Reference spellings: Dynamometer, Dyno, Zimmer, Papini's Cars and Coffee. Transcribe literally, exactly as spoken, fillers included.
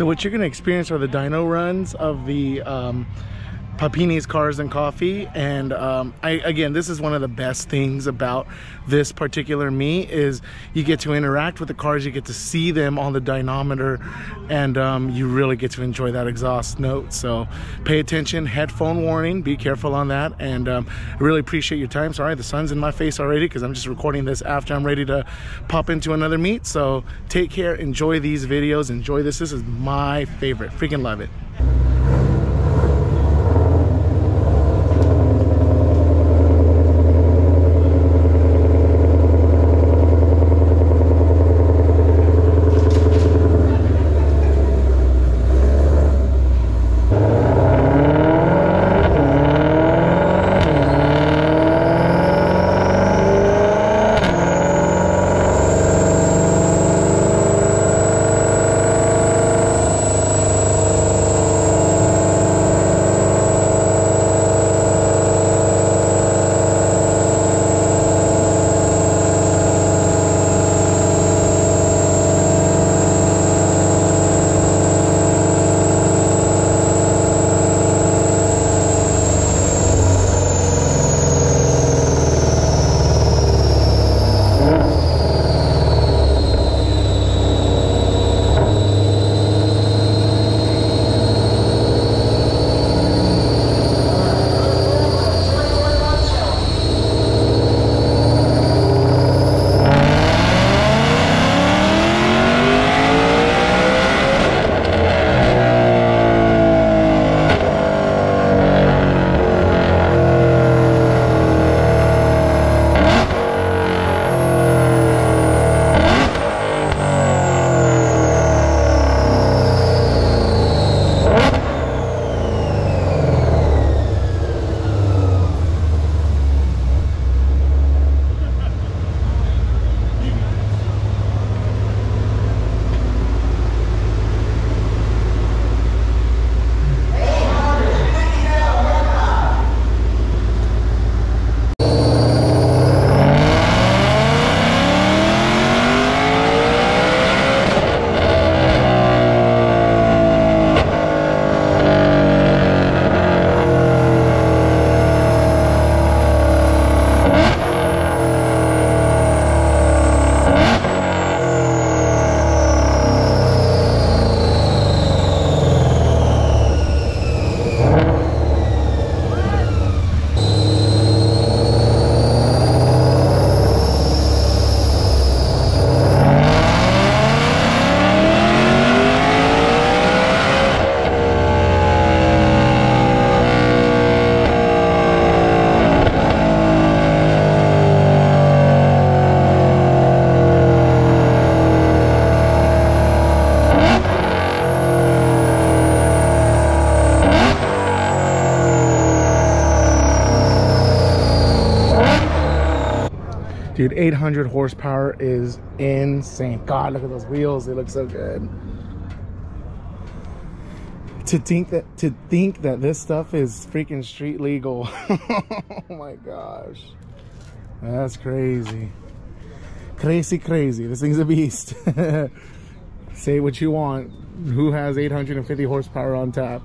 So what you're going to experience are the dyno runs of the um, Papini's Cars and Coffee, and um, I, again, this is one of the best things about this particular meet is you get to interact with the cars, you get to see them on the dynamometer, and um, you really get to enjoy that exhaust note. So pay attention, headphone warning, be careful on that, and um, I really appreciate your time. Sorry, the sun's in my face already because I'm just recording this after I'm ready to pop into another meet. So take care, enjoy these videos, enjoy this. This is my favorite, freaking love it. Dude, eight hundred horsepower is insane. God, look at those wheels. They look so good. To think that to think that this stuff is freaking street legal. Oh my gosh. That's crazy. Crazy, crazy. This thing's a beast. Say what you want. Who has eight hundred fifty horsepower on tap?